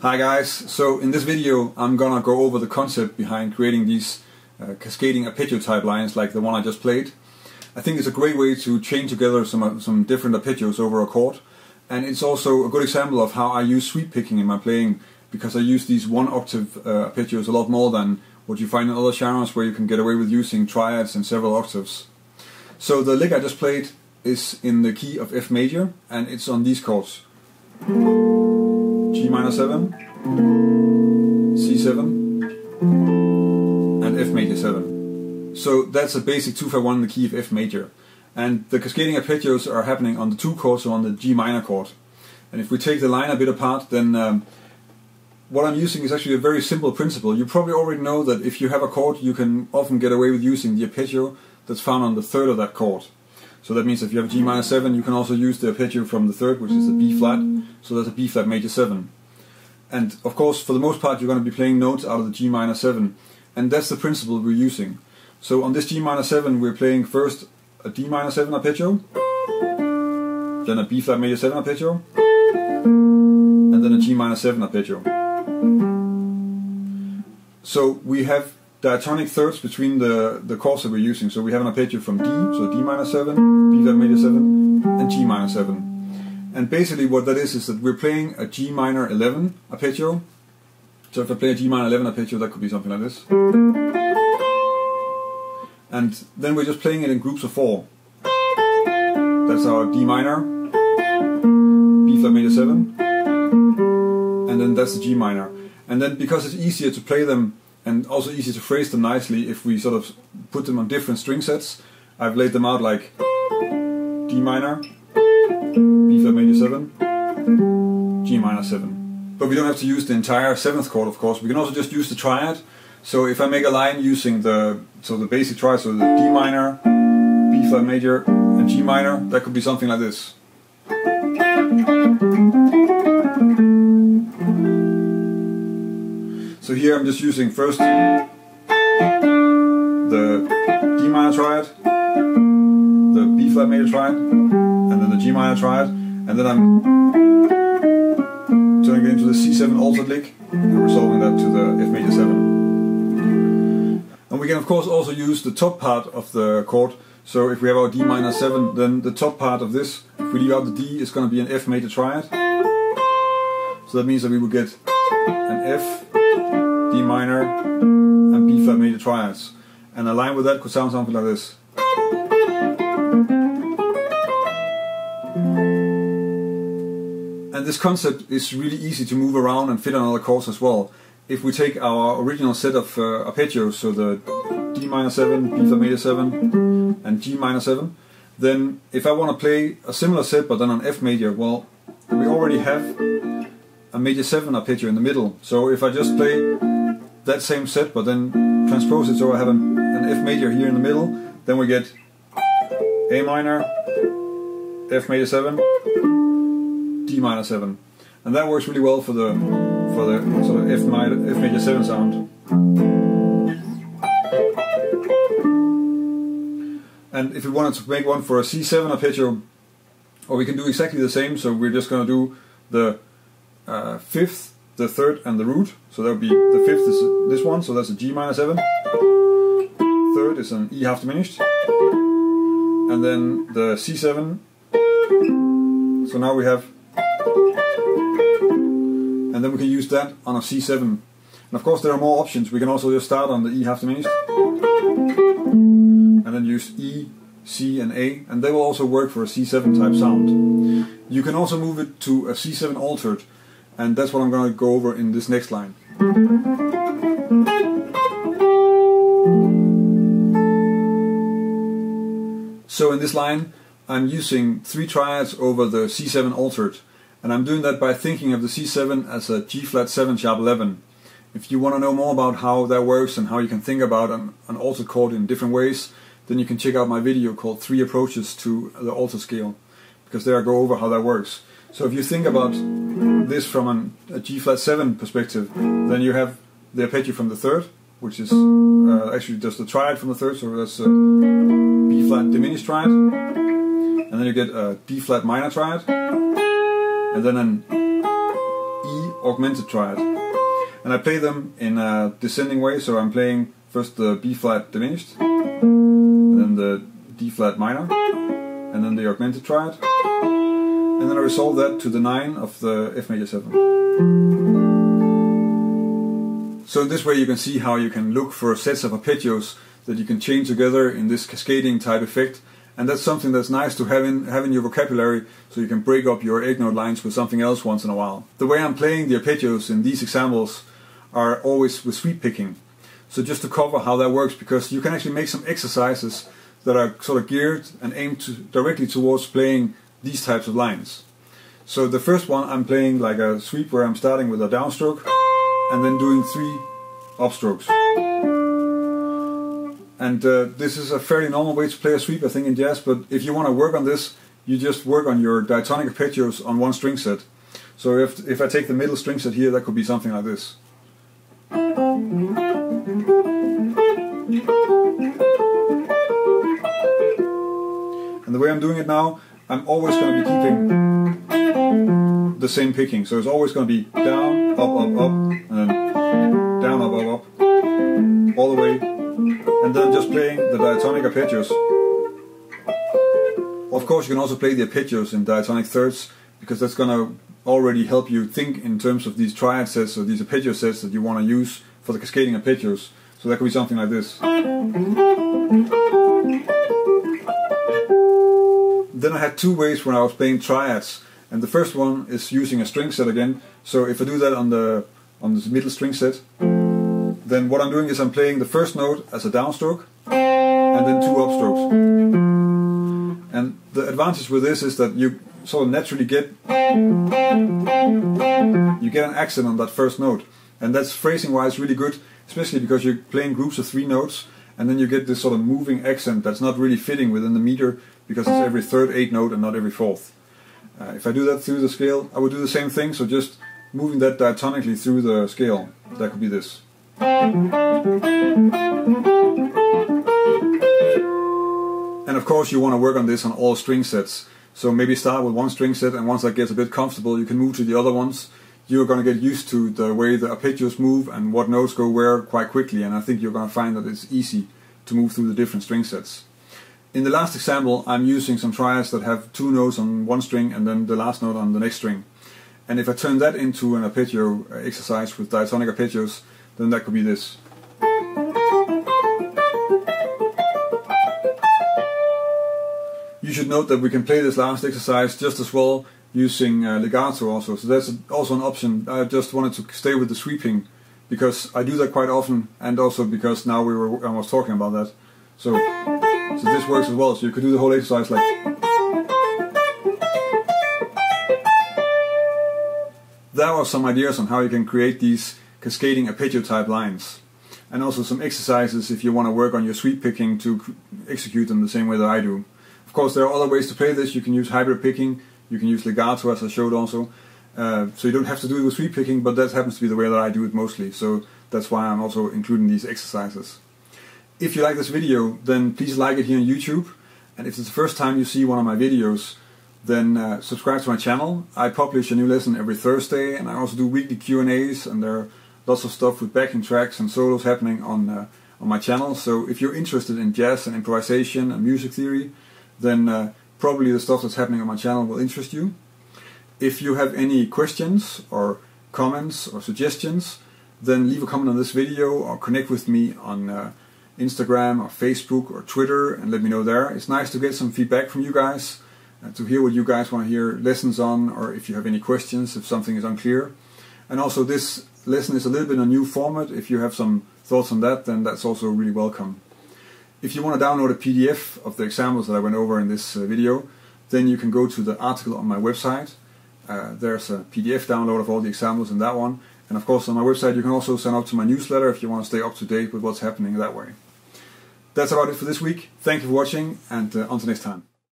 Hi guys, so in this video I'm gonna go over the concept behind creating these cascading arpeggio type lines like the one I just played. I think it's a great way to chain together some different arpeggios over a chord, and it's also a good example of how I use sweep picking in my playing, because I use these one octave arpeggios a lot more than what you find in other genres where you can get away with using triads and several octaves. So the lick I just played is in the key of F major, and it's on these chords: G minor 7, C7, and F major 7. So that's a basic 2-5-1 in the key of F major. And the cascading arpeggios are happening on the 2 chords, or on the G minor chord. And if we take the line a bit apart, then what I'm using is actually a very simple principle. You probably already know that if you have a chord, you can often get away with using the arpeggio that's found on the 3rd of that chord. So that means if you have G minor 7, you can also use the arpeggio from the 3rd, which is the B flat. So that's a B flat major 7. And of course, for the most part, you're going to be playing notes out of the G minor 7. And that's the principle we're using. So on this G minor 7, we're playing first a D minor 7 arpeggio, then a B flat major 7 arpeggio, and then a G minor 7 arpeggio. So we have diatonic thirds between the chords that we're using. So we have an arpeggio from D, so D minor 7, B flat major 7, and G minor 7. And basically what that is that we're playing a G minor 11 arpeggio. So if I play a G minor 11 arpeggio, that could be something like this. And then we're just playing it in groups of 4. That's our D minor, B flat major 7, and then that's the G minor. And then because it's easier to play them, and also easy to phrase them nicely if we sort of put them on different string sets, I've laid them out like D minor, B flat major 7, G minor 7. But we don't have to use the entire 7th chord, of course. We can also just use the triad. So if I make a line using the basic triad, so the D minor, B flat major, and G minor, that could be something like this. So here I'm just using first the D minor triad, the B flat major triad, and then the G minor triad, and then I'm turning it into the C7 altered lick and resolving that to the F major 7. And we can of course also use the top part of the chord. So if we have our D minor 7, then the top part of this, if we leave out the D, is going to be an F major triad. So that means that we would get an F, D minor, and B flat major triads. And a line with that could sound something like this. And this concept is really easy to move around and fit on other chords as well. If we take our original set of arpeggios, so the D minor 7, B flat major 7, and G minor 7, then if I want to play a similar set but then on F major, well, we already have a major 7 arpeggio in the middle. So if I just play that same set, but then transpose it, so I have an F major here in the middle, then we get A minor, F major 7, D minor 7, and that works really well for the sort of F major 7 sound. And if we wanted to make one for a C7 arpeggio, or we can do exactly the same. So we're just going to do the 5th, the 3rd, and the root. So that would be the 5th is this one, so that's a G minor 7. 3rd is an E half diminished, and then the C7. So now we have, and then we can use that on a C7. And of course there are more options. We can also just start on the E half diminished, and then use E, C, and A, and they will also work for a C7 type sound. You can also move it to a C7 altered, and that's what I'm going to go over in this next line. So in this line I'm using 3 triads over the C7 altered, and I'm doing that by thinking of the C7 as a G flat 7 sharp 11. If you want to know more about how that works and how you can think about an altered chord in different ways, then you can check out my video called 3 approaches to the altered scale, because there I go over how that works. So if you think about this from a G flat 7 perspective, then you have the arpeggio from the 3rd, which is actually just the triad from the 3rd, so that's a B flat diminished triad, and then you get a D flat minor triad, and then an E augmented triad. And I play them in a descending way, so I'm playing first the B flat diminished, and then the D flat minor, and then the augmented triad, and then I resolve that to the 9 of the F major 7. So in this way you can see how you can look for sets of arpeggios that you can chain together in this cascading type effect, and that's something that's nice to have in your vocabulary, so you can break up your 8-note lines with something else once in a while. The way I'm playing the arpeggios in these examples are always with sweep picking. So just to cover how that works, because you can actually make some exercises that are sort of geared and aimed directly towards playing these types of lines. So the first one I'm playing like a sweep where I'm starting with a downstroke and then doing 3 upstrokes. And this is a fairly normal way to play a sweep, I think, in jazz, but if you want to work on this, you just work on your diatonic arpeggios on one string set. So if I take the middle string set here, that could be something like this. And the way I'm doing it now, I'm always going to be keeping the same picking. So it's always going to be down, up, up, and then down, up, all the way. And then just playing the diatonic arpeggios. Of course, you can also play the arpeggios in diatonic thirds, because that's going to already help you think in terms of these triad sets or these arpeggio sets that you want to use for the cascading arpeggios. So that could be something like this. Then I had 2 ways when I was playing triads, and the first one is using a string set again. So if I do that on this middle string set, then what I'm doing is I'm playing the first note as a downstroke and then 2 upstrokes. And the advantage with this is that you sort of naturally get an accent on that first note. And that's phrasing-wise really good, especially because you're playing groups of 3 notes, and then you get this sort of moving accent that's not really fitting within the meter, because it's every 3rd 8th note and not every 4th. If I do that through the scale, I would do the same thing, so just moving that diatonically through the scale. That could be this. And of course you want to work on this on all string sets, so maybe start with one string set, and once that gets a bit comfortable you can move to the other ones. You're going to get used to the way the arpeggios move and what notes go where quite quickly, and I think you're going to find that it's easy to move through the different string sets. In the last example I'm using some triads that have 2 notes on one string and then the last note on the next string, and if I turn that into an arpeggio exercise with diatonic arpeggios, then that could be this. You should note that we can play this last exercise just as well using legato also, so that's also an option. I just wanted to stay with the sweeping because I do that quite often, and also because now I was talking about that. So this works as well, so you could do the whole exercise like... There are some ideas on how you can create these cascading arpeggio type lines, and also some exercises if you want to work on your sweep picking to execute them the same way that I do. Of course there are other ways to play this. You can use hybrid picking, you can use legato as I showed also, so you don't have to do it with sweep picking, but that happens to be the way that I do it mostly, so that's why I'm also including these exercises. If you like this video, then please like it here on YouTube, and if it's the first time you see one of my videos, then subscribe to my channel. I publish a new lesson every Thursday, and I also do weekly Q&As, and there are lots of stuff with backing tracks and solos happening on my channel. So if you're interested in jazz and improvisation and music theory, then probably the stuff that's happening on my channel will interest you. If you have any questions or comments or suggestions, then leave a comment on this video or connect with me on Instagram or Facebook or Twitter and let me know there. It's nice to get some feedback from you guys, to hear what you guys want to hear lessons on, or if you have any questions, if something is unclear. And also this lesson is a little bit a new format. If you have some thoughts on that, then that's also really welcome. If you want to download a PDF of the examples that I went over in this video, then you can go to the article on my website. There's a PDF download of all the examples in that one, and of course on my website you can also sign up to my newsletter if you want to stay up to date with what's happening that way. That's about it for this week. Thank you for watching, and until next time.